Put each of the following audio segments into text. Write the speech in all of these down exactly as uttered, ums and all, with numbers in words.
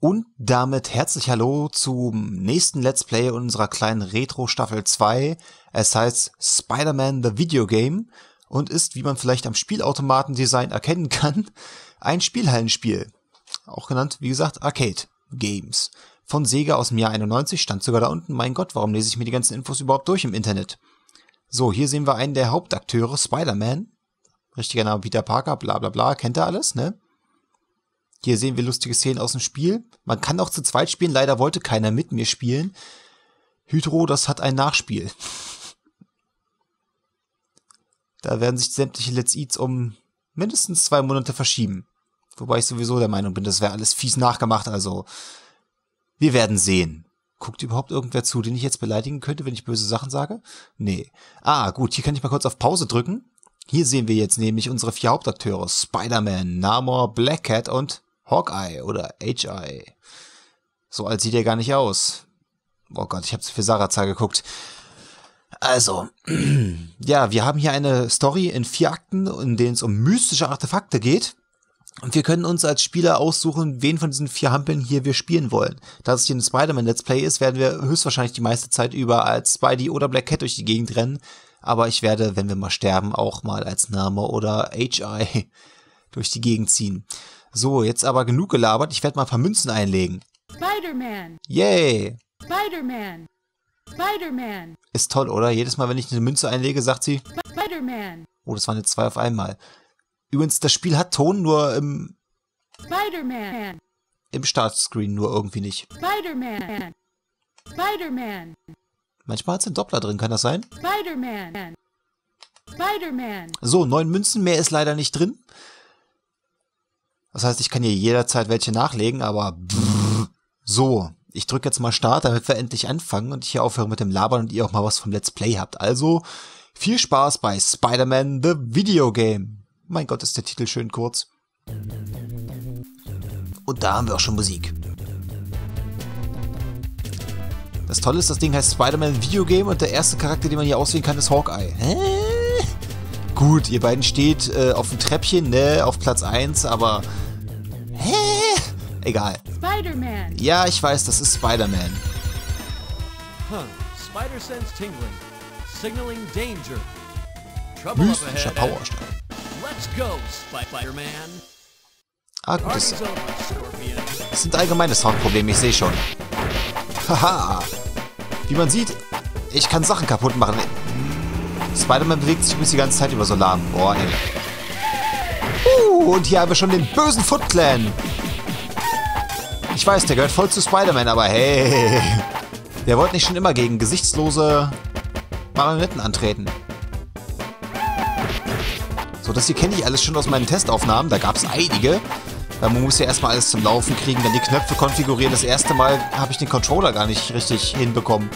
Und damit herzlich hallo zum nächsten Let's Play unserer kleinen Retro-Staffel zwei. Es heißt Spider-Man The Video Game und ist, wie man vielleicht am Spielautomatendesign erkennen kann, ein Spielhallenspiel. Auch genannt, wie gesagt, Arcade Games. Von Sega aus dem Jahr einundneunzig, stand sogar da unten. Mein Gott, warum lese ich mir die ganzen Infos überhaupt durch im Internet? So, hier sehen wir einen der Hauptakteure, Spider-Man. Richtiger Name Peter Parker, bla bla bla, kennt ihr alles, ne? Hier sehen wir lustige Szenen aus dem Spiel. Man kann auch zu zweit spielen, leider wollte keiner mit mir spielen. Hydro, das hat ein Nachspiel. Da werden sich sämtliche Let's Eats um mindestens zwei Monate verschieben. Wobei ich sowieso der Meinung bin, das wäre alles fies nachgemacht, also wir werden sehen. Guckt überhaupt irgendwer zu, den ich jetzt beleidigen könnte, wenn ich böse Sachen sage? Nee. Ah, gut, hier kann ich mal kurz auf Pause drücken. Hier sehen wir jetzt nämlich unsere vier Hauptakteure. Spider-Man, Namor, Black Cat und Hawkeye oder H I. So alt sieht er gar nicht aus. Oh Gott, ich habe zu viel Sarazar geguckt. Also, ja, wir haben hier eine Story in vier Akten, in denen es um mystische Artefakte geht. Und wir können uns als Spieler aussuchen, wen von diesen vier Hampeln hier wir spielen wollen. Da es hier ein Spider-Man-Let's Play ist, werden wir höchstwahrscheinlich die meiste Zeit über als Spidey oder Black Cat durch die Gegend rennen. Aber ich werde, wenn wir mal sterben, auch mal als Name oder H I durch die Gegend ziehen. So, jetzt aber genug gelabert. Ich werde mal ein paar Münzen einlegen. Spider-Man! Yay! Spider-Man! Spider-Man! Ist toll, oder? Jedes Mal, wenn ich eine Münze einlege, sagt sie Spider-Man! Oh, das waren jetzt zwei auf einmal. Übrigens, das Spiel hat Ton, nur im Spider-Man! Im Startscreen nur irgendwie nicht. Spider-Man! Spider-Man! Manchmal hat's einen Doppler drin, kann das sein? Spider-Man. Spider-Man. So, neun Münzen, mehr ist leider nicht drin. Das heißt, ich kann hier jederzeit welche nachlegen, aber pff, so. Ich drücke jetzt mal Start, damit wir endlich anfangen und ich hier aufhöre mit dem Labern und ihr auch mal was vom Let's Play habt. Also, viel Spaß bei Spider-Man The Video Game. Mein Gott, ist der Titel schön kurz. Und da haben wir auch schon Musik. Das Tolle ist, das Ding heißt Spider-Man Video Game und der erste Charakter, den man hier auswählen kann, ist Hawkeye. Hä? Gut, ihr beiden steht äh, auf dem Treppchen, ne, auf Platz eins, aber... Hä? Egal. Spider-Man. Ja, ich weiß, das ist Spider-Man. Huh. Mystischer Powerstein. Ah, gut ist das. Das sind allgemeine Soundprobleme, ich sehe schon. Haha! Wie man sieht, ich kann Sachen kaputt machen. Spider-Man bewegt sich übrigens die ganze Zeit über Solar. Boah, ey. Uh, und hier haben wir schon den bösen Foot Clan. Ich weiß, der gehört voll zu Spider-Man, aber hey. Der wollte nicht schon immer gegen gesichtslose Marionetten antreten. So, das hier kenne ich alles schon aus meinen Testaufnahmen. Da gab es einige. Weil man muss ja erstmal alles zum Laufen kriegen, dann die Knöpfe konfigurieren. Das erste Mal habe ich den Controller gar nicht richtig hinbekommen.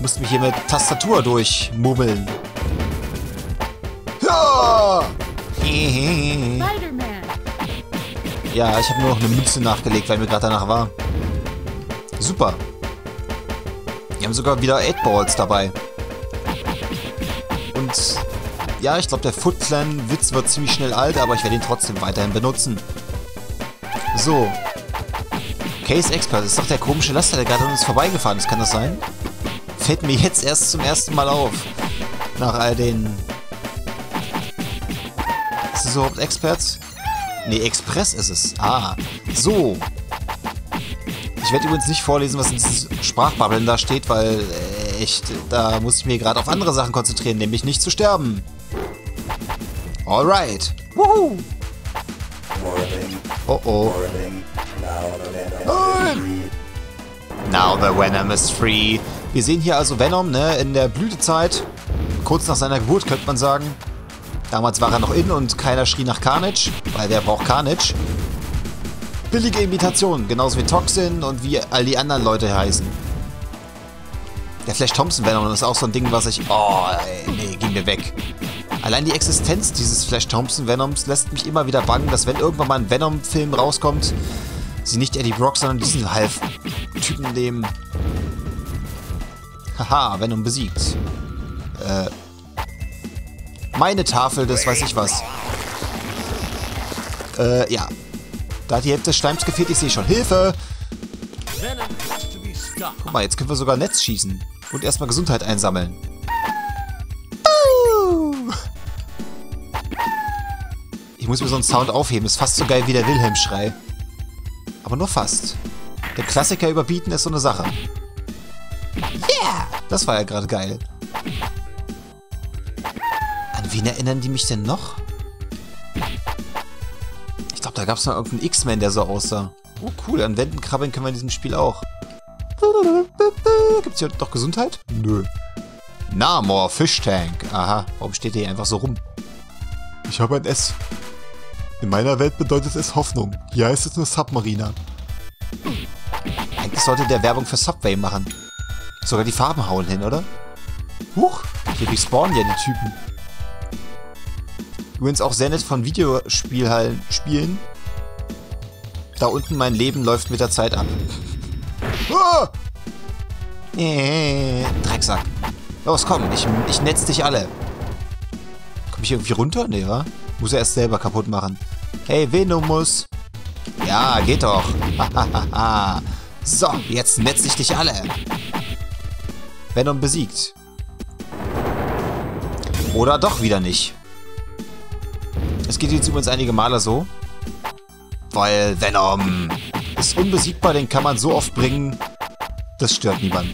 Musste mich hier mit Tastatur durchmummeln. Ja, ja, ich habe nur noch eine Münze nachgelegt, weil mir gerade danach war. Super. Wir haben sogar wieder acht Balls dabei. Und ja, ich glaube, der Foot Clan-Witz wird ziemlich schnell alt, aber ich werde ihn trotzdem weiterhin benutzen. So. Case Expert. Das ist doch der komische Laster, der gerade an uns vorbeigefahren ist. Kann das sein? Fällt mir jetzt erst zum ersten Mal auf. Nach all den... Ist das überhaupt Experts? Ne, Express ist es. Ah. So. Ich werde übrigens nicht vorlesen, was in diesen Sprachbabbeln da steht, weil echt, da muss ich mir gerade auf andere Sachen konzentrieren, nämlich nicht zu sterben. Alright. Woohoo. Oh oh. Nein! Now the Venom is free. Wir sehen hier also Venom, ne, in der Blütezeit. Kurz nach seiner Geburt, könnte man sagen. Damals war er noch in und keiner schrie nach Carnage, weil wer braucht Carnage? Billige Imitationen, genauso wie Toxin und wie all die anderen Leute heißen. Der Flash Thompson Venom ist auch so ein Ding, was ich... Oh, ey, nee, ging mir weg. Allein die Existenz dieses Flash Thompson Venoms lässt mich immer wieder bangen, dass wenn irgendwann mal ein Venom-Film rauskommt, sie nicht Eddie Brock, sondern diesen Half-Typen nehmen. Haha, Venom besiegt. Äh. Meine Tafel, das weiß ich was. Äh, ja. Da hat die Hälfte des Schleims gefehlt, ich sehe schon. Hilfe! Guck mal, jetzt können wir sogar Netz schießen. Und erstmal Gesundheit einsammeln. Ich muss mir so einen Sound aufheben. Ist fast so geil wie der Wilhelm-Schrei. Aber nur fast. Der Klassiker überbieten ist so eine Sache. Yeah! Das war ja gerade geil. An wen erinnern die mich denn noch? Ich glaube, da gab es noch irgendeinen X-Men, der so aussah. Oh, cool. An Wänden krabbeln können wir in diesem Spiel auch. Gibt's hier doch Gesundheit? Nö. Namor Fischtank. Aha. Warum steht der hier einfach so rum? Ich habe ein S. In meiner Welt bedeutet es Hoffnung. Hier heißt es nur Submariner. Eigentlich sollte der Werbung für Subway machen. Sogar die Farben hauen hin, oder? Huch, hier respawnen ja die Typen. Übrigens auch sehr nett von Videospielhallen spielen. Da unten mein Leben läuft mit der Zeit ab. Ah! Äh, Drecksack. Los, komm, ich, ich netz dich alle. Komm ich irgendwie runter? Nee, wa? Muss er erst selber kaputt machen. Hey, Venomus. Ja, geht doch. So, jetzt netz ich dich alle. Venom besiegt. Oder doch wieder nicht. Es geht jetzt übrigens einige Male so. Weil Venom ist unbesiegbar, den kann man so oft bringen, das stört niemanden.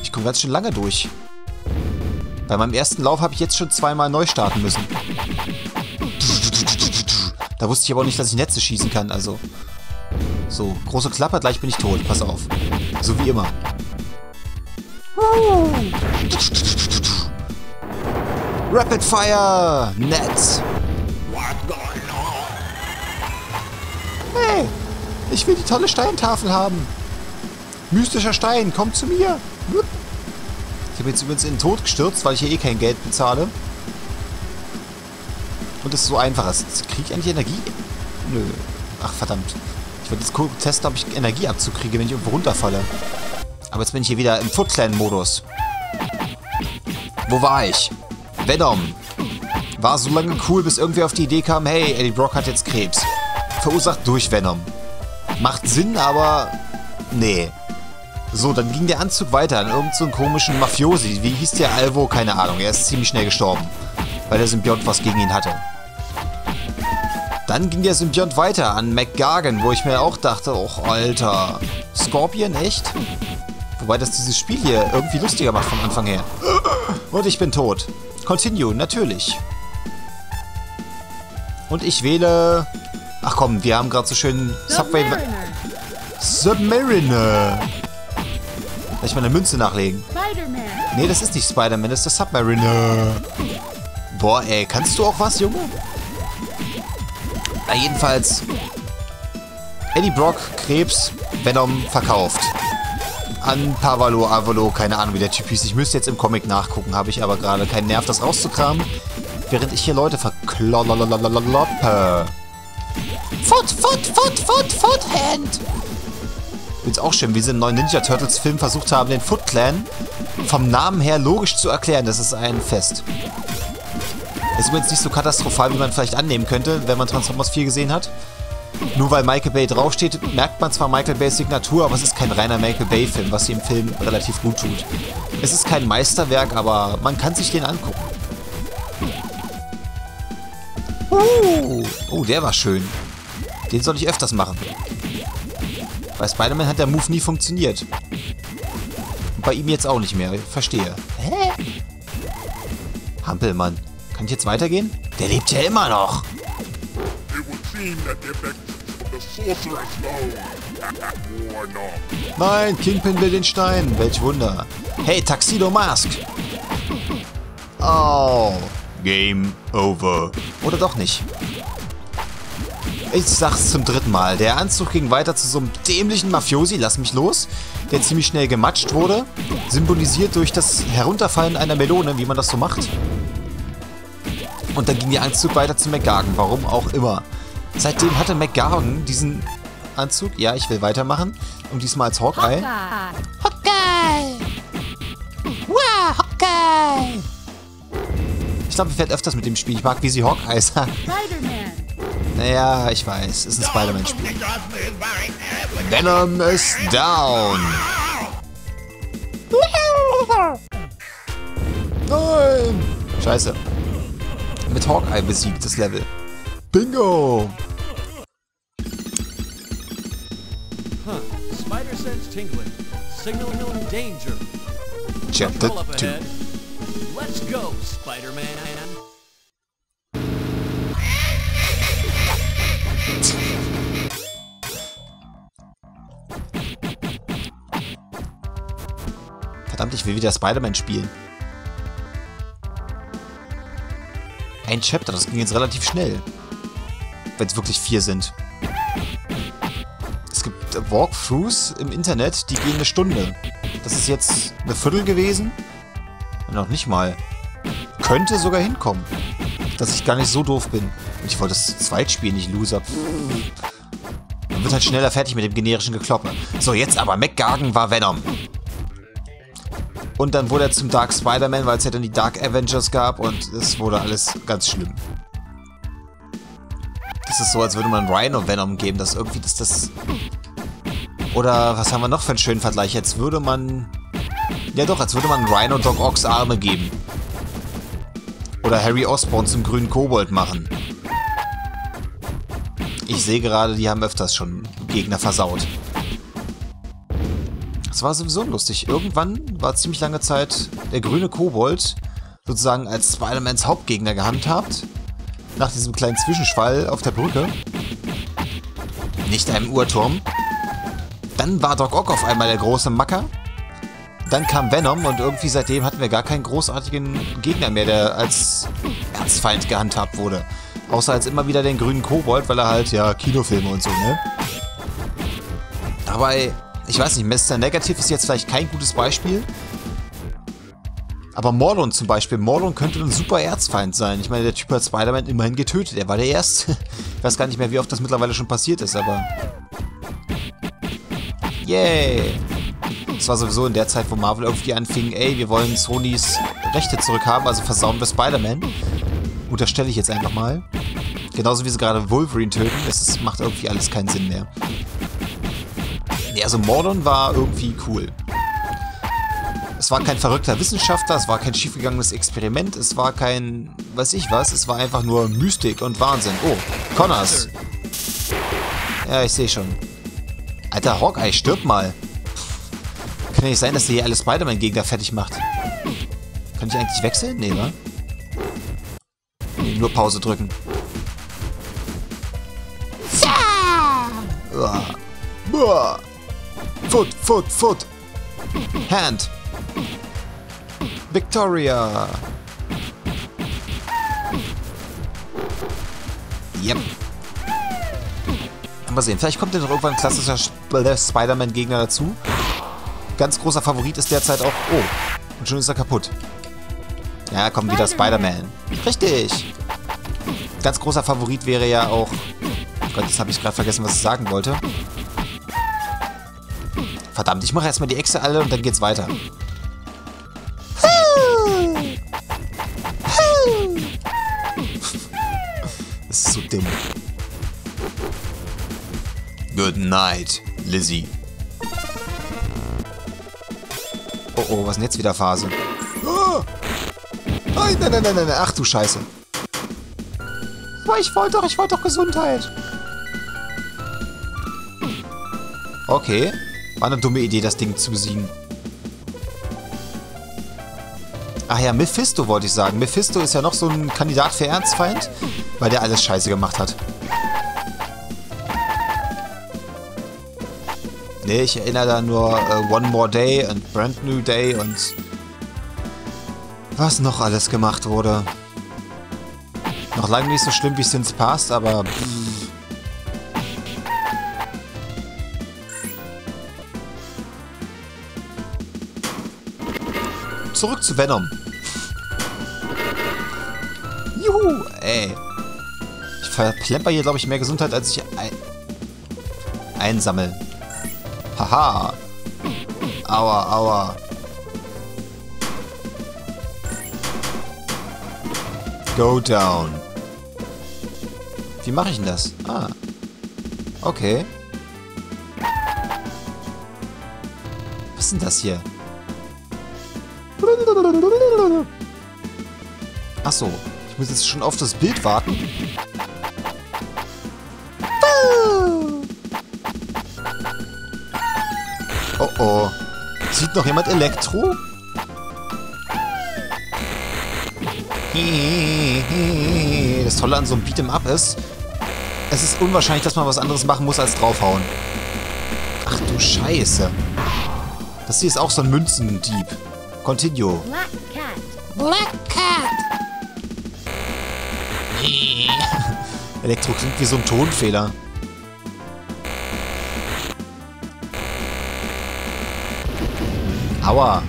Ich komme ganz schön lange durch. Bei meinem ersten Lauf habe ich jetzt schon zweimal neu starten müssen. Da wusste ich aber auch nicht, dass ich Netze schießen kann, also. So, große Klappe, gleich bin ich tot, pass auf. So wie immer. Rapid Fire! Netz! Hey, ich will die tolle Steintafel haben. Mystischer Stein, komm zu mir. Ich habe jetzt übrigens in den Tod gestürzt, weil ich hier eh kein Geld bezahle. Und es ist so einfach ist. Kriege ich eigentlich Energie? Nö. Ach, verdammt. Ich wollte jetzt kurz testen, ob ich Energie abzukriege, wenn ich irgendwo runterfalle. Aber jetzt bin ich hier wieder im Foot Clan-Modus. Wo war ich? Venom. War so lange cool, bis irgendwie auf die Idee kam, hey, Eddie Brock hat jetzt Krebs. Verursacht durch Venom. Macht Sinn, aber nee. So, dann ging der Anzug weiter an irgend so einen komischen Mafiosi. Wie hieß der? Alvo? Keine Ahnung. Er ist ziemlich schnell gestorben, weil der Symbiont was gegen ihn hatte. Dann ging der Symbiont weiter an McGargan, wo ich mir auch dachte, och, Alter. Scorpion, echt? Wobei das dieses Spiel hier irgendwie lustiger macht vom Anfang her. Und ich bin tot. Continue, natürlich. Und ich wähle... Ach komm, wir haben gerade so schön Subway... Submariner. Lass ich mal eine Münze nachlegen. Nee, das ist nicht Spider-Man, das ist der Submariner. Boah, ey, kannst du auch was, Junge? Na jedenfalls... Eddie Brock, Krebs, Venom, verkauft. An Pavalo, Avalo, keine Ahnung, wie der Typ hieß. Ich müsste jetzt im Comic nachgucken, habe ich aber gerade keinen Nerv, das rauszukramen. Während ich hier Leute verkloppe. Foot, foot, foot, foot, foot, hand. Find's auch schön, wie sie im neuen Ninja Turtles Film versucht haben, den Foot Clan vom Namen her logisch zu erklären. Das ist ein Fest. Ist übrigens nicht so katastrophal, wie man vielleicht annehmen könnte, wenn man Transformers vier gesehen hat. Nur weil Michael Bay draufsteht, merkt man zwar Michael Bays Signatur, aber es ist kein reiner Michael Bay Film, was sie im Film relativ gut tut. Es ist kein Meisterwerk, aber man kann sich den angucken. Uh, oh, der war schön. Den soll ich öfters machen. Bei Spider-Man hat der Move nie funktioniert. Und bei ihm jetzt auch nicht mehr. Verstehe. Hä? Hampelmann. Kann ich jetzt weitergehen? Der lebt ja immer noch. Nein, Kingpin will den Stein. Welch Wunder. Hey, Tuxedo Mask. Oh. Game over. Oder doch nicht. Ich sag's zum dritten Mal. Der Anzug ging weiter zu so einem dämlichen Mafiosi, lass mich los, der ziemlich schnell gematscht wurde. Symbolisiert durch das Herunterfallen einer Melone, wie man das so macht. Und dann ging der Anzug weiter zu McGargan, warum auch immer. Seitdem hatte McGargan diesen Anzug. Ja, ich will weitermachen. Und diesmal als Hawkeye. Hawkeye! Wow, Hawkeye! Ich glaube, ich werde öfters mit dem Spiel. Ich mag, wie sie Hawkeye sagt. Naja, ich weiß. Es ist ein Spider-Man-Spiel. Venom is down! Nein! Scheiße. Mit Hawkeye besiegt das Level. Bingo! Huh. Spider sense tingling. Signal in danger. Chapter two. Let's go, Spider-Man. Verdammt, ich will wieder Spider-Man spielen. Ein Chapter, das ging jetzt relativ schnell. Wenn es wirklich vier sind. Es gibt Walkthroughs im Internet, die gehen eine Stunde. Das ist jetzt eine Viertel gewesen. Noch nicht mal. Könnte sogar hinkommen. Dass ich gar nicht so doof bin. Ich wollte das Zweitspiel nicht, Loser. Man wird halt schneller fertig mit dem generischen Gekloppe. So, jetzt aber. McGargan war Venom. Und dann wurde er zum Dark Spider-Man, weil es ja dann die Dark Avengers gab und es wurde alles ganz schlimm. Das ist so, als würde man Rhino Venom geben, dass irgendwie das das... Oder was haben wir noch für einen schönen Vergleich? Jetzt würde man... Ja doch, als würde man Rhino Doc Ock's Arme geben. Oder Harry Osborn zum grünen Kobold machen. Ich sehe gerade, die haben öfters schon Gegner versaut. Das war sowieso lustig. Irgendwann war ziemlich lange Zeit der grüne Kobold sozusagen als Spider-Mans Hauptgegner gehandhabt. Nach diesem kleinen Zwischenschwall auf der Brücke. Nicht einem Uhrturm. Dann war Doc Ock auf einmal der große Macker. Dann kam Venom und irgendwie seitdem hatten wir gar keinen großartigen Gegner mehr, der als Erzfeind gehandhabt wurde. Außer als immer wieder den grünen Kobold, weil er halt, ja, Kinofilme und so, ne? Dabei... Ich weiß nicht, Mister Negative ist jetzt vielleicht kein gutes Beispiel. Aber Morlun zum Beispiel. Morlun könnte ein super Erzfeind sein. Ich meine, der Typ hat Spider-Man immerhin getötet. Er war der Erste. Ich weiß gar nicht mehr, wie oft das mittlerweile schon passiert ist, aber... Yay! Yeah. Das war sowieso in der Zeit, wo Marvel irgendwie anfing, ey, wir wollen Sonys Rechte zurückhaben, also versauen wir Spider-Man. Unterstelle ich jetzt einfach mal. Genauso wie sie gerade Wolverine töten. Es macht irgendwie alles keinen Sinn mehr. Also Morlun war irgendwie cool. Es war kein verrückter Wissenschaftler, es war kein schiefgegangenes Experiment, es war kein, weiß ich was, es war einfach nur Mystik und Wahnsinn. Oh, Connors. Ja, ich sehe schon. Alter, Hawkeye, stirb mal. Kann ja nicht sein, dass der hier alle Spider-Man-Gegner fertig macht. Kann ich eigentlich wechseln? Nee, wa? Nee, nur Pause drücken. Uah. Uah. Foot, Foot, Foot. Hand. Victoria. Yep. Mal sehen, vielleicht kommt ja noch irgendwann ein klassischer Spider-Man-Gegner dazu. Ganz großer Favorit ist derzeit auch... Oh, und schon ist er kaputt. Ja, kommt wieder Spider-Man. Richtig. Ganz großer Favorit wäre ja auch... Oh Gott, jetzt habe ich gerade vergessen, was ich sagen wollte. Verdammt, ich mache erstmal die Echse alle und dann geht's weiter. Das ist so dumm. Good night, Lizzie. Oh oh, was ist denn jetzt wieder Phase? Oh! Nein, nein, nein, nein, nein, ach du Scheiße. Aber ich wollte doch, ich wollte doch Gesundheit. Okay. War eine dumme Idee, das Ding zu besiegen. Ach ja, Mephisto wollte ich sagen. Mephisto ist ja noch so ein Kandidat für Erzfeind, weil der alles scheiße gemacht hat. Nee, ich erinnere da nur uh, One More Day und Brand New Day und... was noch alles gemacht wurde. Noch lange nicht so schlimm wie Since Past, aber... Pff, zurück zu Venom. Juhu, ey. Ich verplemper hier, glaube ich, mehr Gesundheit, als ich ein einsammel. Haha. Aua, aua. Go down. Wie mache ich denn das? Ah. Okay. Was ist denn das hier? Achso. Ich muss jetzt schon auf das Bild warten. Oh oh. Sieht noch jemand Elektro? Das Tolle an so einem Beat'em-up ist, es ist unwahrscheinlich, dass man was anderes machen muss, als draufhauen. Ach du Scheiße. Das hier ist auch so ein Münzendieb. Continue. Black Cat. Black Cat. Elektro klingt wie so ein Tonfehler. Aua.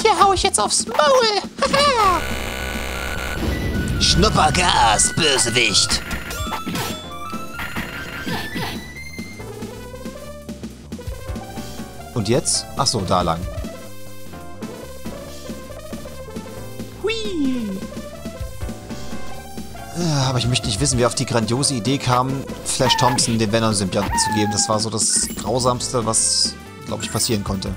Hier hau ich jetzt aufs Maul. Schnuppergas, Bösewicht. Und jetzt? Ach so, da lang. Hui. Aber ich möchte nicht wissen, wer auf die grandiose Idee kam, Flash Thompson den Venom-Symbionten zu geben. Das war so das Grausamste, was, glaube ich, passieren konnte.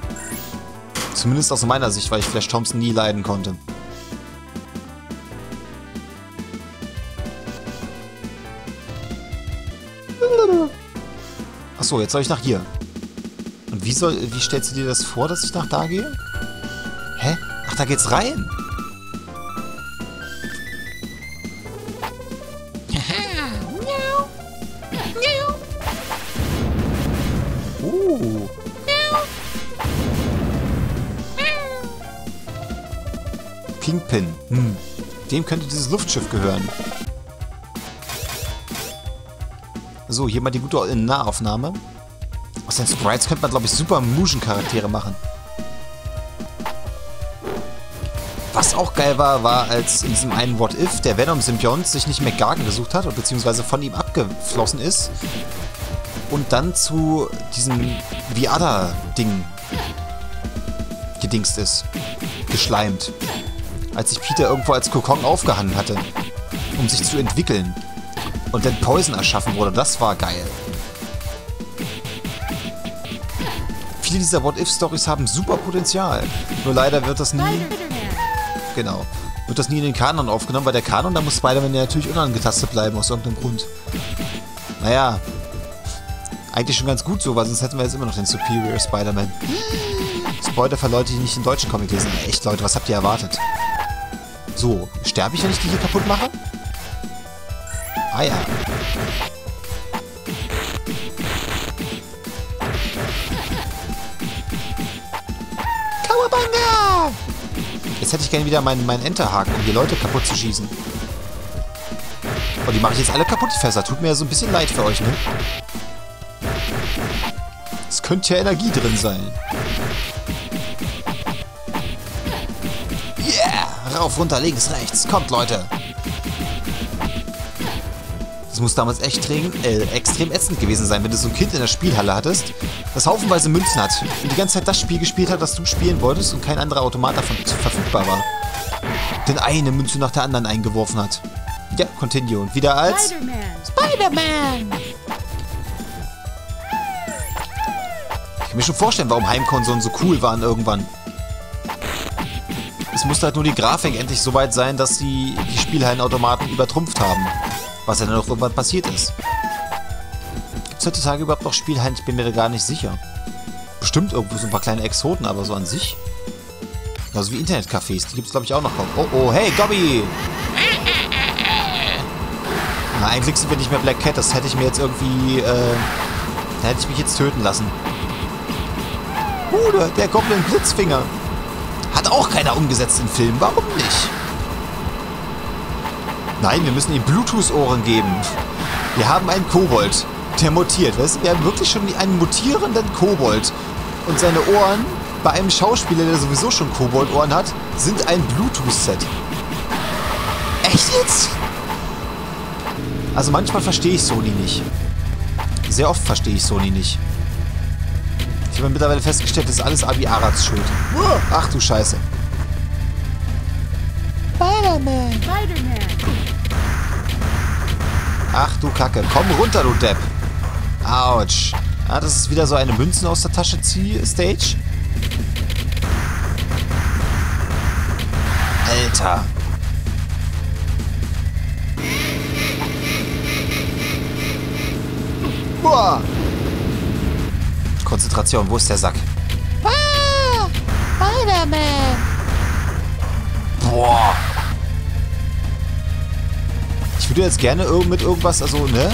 Zumindest aus meiner Sicht, weil ich Flash Thompson nie leiden konnte. Achso, jetzt soll ich nach hier. Und wie soll, wie stellst du dir das vor, dass ich nach da gehe? Hä? Ach, da geht's rein! Kingpin. Hm. Dem könnte dieses Luftschiff gehören. So, hier mal die gute Nahaufnahme. Aus den Sprites könnte man, glaube ich, super Mugen-Charaktere machen. Was auch geil war, war, als in diesem einen What-If der Venom-Symbiont sich nicht McGargan gesucht hat, beziehungsweise von ihm abgeflossen ist und dann zu diesem Viada-Ding gedingst ist. Geschleimt. Als sich Peter irgendwo als Kokon aufgehangen hatte, um sich zu entwickeln. Und dann Poison erschaffen wurde, das war geil. Viele dieser What-If-Stories haben super Potenzial. Nur leider wird das nie... Genau. Wird das nie in den Kanon aufgenommen, weil der Kanon, da muss Spider-Man ja natürlich unangetastet bleiben, aus irgendeinem Grund. Naja. Eigentlich schon ganz gut so, weil sonst hätten wir jetzt immer noch den Superior Spider-Man. Spoiler für Leute, die nicht den deutschen Comic lesen. Echt, Leute, was habt ihr erwartet? So, sterbe ich, wenn ich die hier kaputt mache? Ah ja. Kawabanga! Jetzt hätte ich gerne wieder meinen, meinen Enterhaken, um die Leute kaputt zu schießen. Und die mache ich jetzt alle kaputt, die Fässer. Tut mir ja so ein bisschen leid für euch, ne? Es könnte ja Energie drin sein. Yeah! Rauf, runter, links, rechts. Kommt, Leute! Das muss damals echt äh, extrem ätzend gewesen sein, wenn du so ein Kind in der Spielhalle hattest, das haufenweise Münzen hat und die ganze Zeit das Spiel gespielt hat, das du spielen wolltest und kein anderer Automat davon verfügbar war. Denn eine Münze nach der anderen eingeworfen hat. Ja, Continue. Und wieder als... Spider-Man! Spider-Man! Ich kann mir schon vorstellen, warum Heimkonsolen so cool waren irgendwann. Es musste halt nur die Grafik endlich so weit sein, dass die, die Spielhallenautomaten übertrumpft haben. Was ja dann auch irgendwann passiert ist. Gibt es heutzutage überhaupt noch Spielhallen? Ich bin mir da gar nicht sicher. Bestimmt irgendwo so ein paar kleine Exoten, aber so an sich. Genauso wie Internetcafés, die gibt es glaube ich auch noch kaum. Oh oh, hey Gobby! Na, eigentlich sind wir nicht mehr Black Cat, das hätte ich mir jetzt irgendwie, äh, da hätte ich mich jetzt töten lassen. Bruder, der Goblin Blitzfinger. Hat auch keiner umgesetzt im Film. Warum nicht? Nein, wir müssen ihm Bluetooth-Ohren geben. Wir haben einen Kobold, der mutiert. Weißt du? Wir haben wirklich schon einen mutierenden Kobold, und seine Ohren bei einem Schauspieler, der sowieso schon Koboldohren hat, sind ein Bluetooth-Set. Echt jetzt? Also manchmal verstehe ich Sony nicht. Sehr oft verstehe ich Sony nicht. Ich habe mittlerweile festgestellt, das ist alles Abi Arats Schuld. Ach du Scheiße. Spider-Man. Spider-Man. Ach du Kacke. Komm runter, du Depp. Autsch. Ah, das ist wieder so eine Münzen aus der Tasche zieh Stage. Alter. Boah. Konzentration, wo ist der Sack? Ah, Spider-Man. Boah. Ich würde jetzt gerne mit irgendwas, also, ne?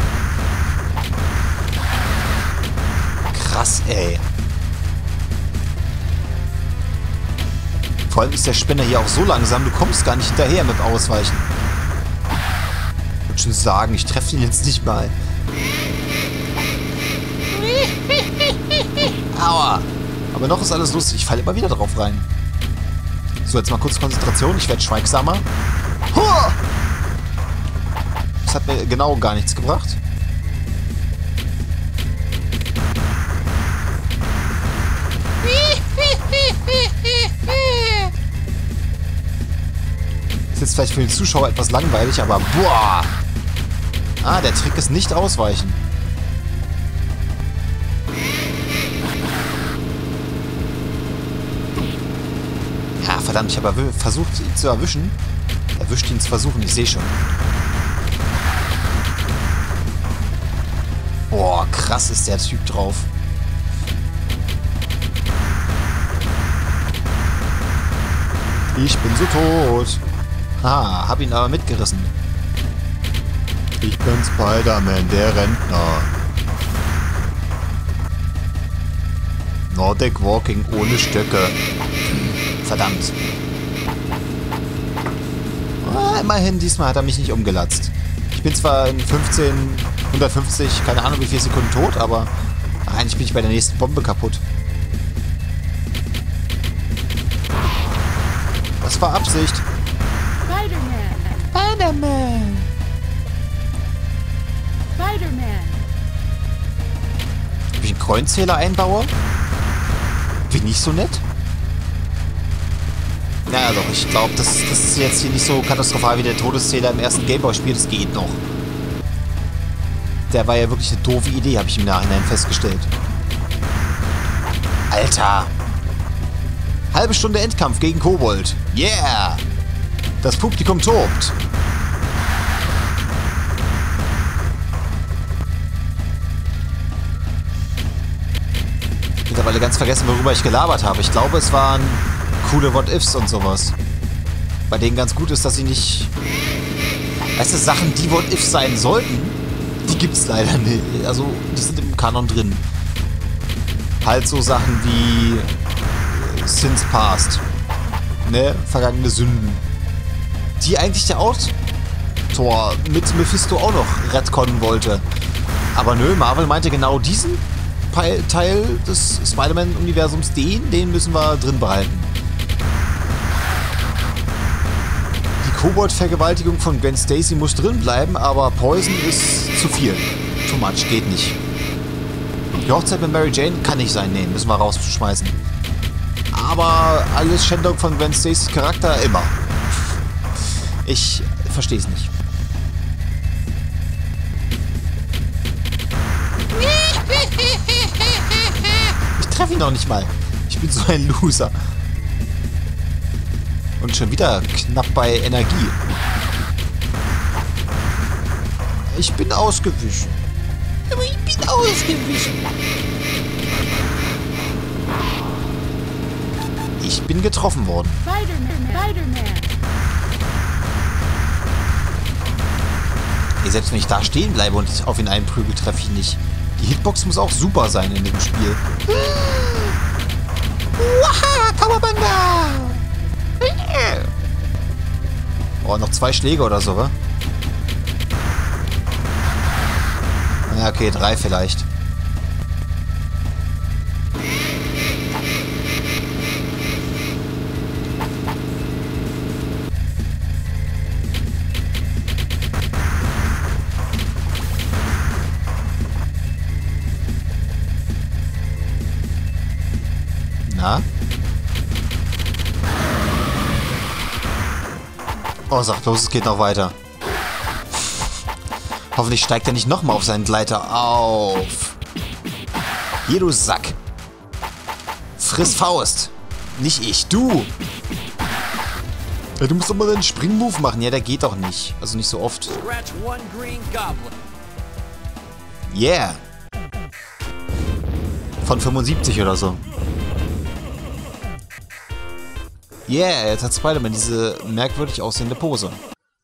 Krass, ey. Vor allem ist der Spinner hier auch so langsam, du kommst gar nicht hinterher mit Ausweichen. Ich würde schon sagen, ich treffe ihn jetzt nicht mal. Aua. Aber noch ist alles lustig. Ich falle immer wieder drauf rein. So, jetzt mal kurz Konzentration. Ich werde schweigsamer. Hua! Das hat mir genau gar nichts gebracht. Ist jetzt vielleicht für den Zuschauer etwas langweilig, aber boah! Ah, der Trick ist nicht ausweichen. Verdammt, ich habe versucht, ihn zu erwischen. Erwischt ihn zu versuchen, ich sehe schon. Boah, krass ist der Typ drauf. Ich bin so tot. Ha, hab ihn aber mitgerissen. Ich bin Spider-Man, der Rentner. Nordic Walking ohne Stöcke. Verdammt. Ah, immerhin, diesmal hat er mich nicht umgelatzt. Ich bin zwar in fünfzehn, hundertfünfzig, keine Ahnung wie viele Sekunden tot, aber eigentlich bin ich bei der nächsten Bombe kaputt. Das war Absicht. Spider-Man. Spider-Man. Spider-Man. Ob ich einen Kreuzhehler einbaue? Bin ich so nett? Naja doch, ich glaube, das, das ist jetzt hier nicht so katastrophal wie der Todeszähler im ersten Gameboy-Spiel. Das geht noch. Der war ja wirklich eine doofe Idee, habe ich im Nachhinein festgestellt. Alter! Halbe Stunde Endkampf gegen Kobold. Yeah! Das Publikum tobt. Mittlerweile ganz vergessen, worüber ich gelabert habe. Ich glaube, es waren coole What-Ifs und sowas. Bei denen ganz gut ist, dass sie nicht... Weißt du, Sachen, die What-Ifs sein sollten, die gibt's leider nicht. Also, die sind im Kanon drin. Halt so Sachen wie... Sins Past. Ne? Vergangene Sünden. Die eigentlich der Autor mit Mephisto auch noch retconnen wollte. Aber nö, Marvel meinte genau diesen Teil des Spider-Man-Universums, den, den müssen wir drin behalten. Kobold-Vergewaltigung von Gwen Stacy muss drin bleiben, aber Poison ist zu viel. Too much, geht nicht. Die Hochzeit mit Mary Jane kann nicht sein, nee, müssen wir rausschmeißen. Aber alles Schändung von Gwen Stacys Charakter immer. Ich verstehe es nicht. Ich treffe ihn noch nicht mal. Ich bin so ein Loser. Und schon wieder knapp bei Energie. Ich bin ausgewichen. Aber ich bin ausgewichen. Ich bin getroffen worden. Spider-Man. Spider-Man. Selbst wenn ich da stehen bleibe und auf ihn einprügel, treffe ich nicht. Die Hitbox muss auch super sein in dem Spiel. Waha, Kawabanga! Oh, noch zwei Schläge oder so, wa? Ja, okay, drei vielleicht. Na? Oh, sagt los, es geht noch weiter. Hoffentlich steigt er nicht nochmal auf seinen Gleiter auf. Hier, du Sack. Friss Faust. Nicht ich, du. Ja, du musst doch mal deinen Springmove machen. Ja, der geht doch nicht. Also nicht so oft. Yeah. Von fünfundsiebzig oder so. Yeah, jetzt hat Spider-Man diese merkwürdig aussehende Pose.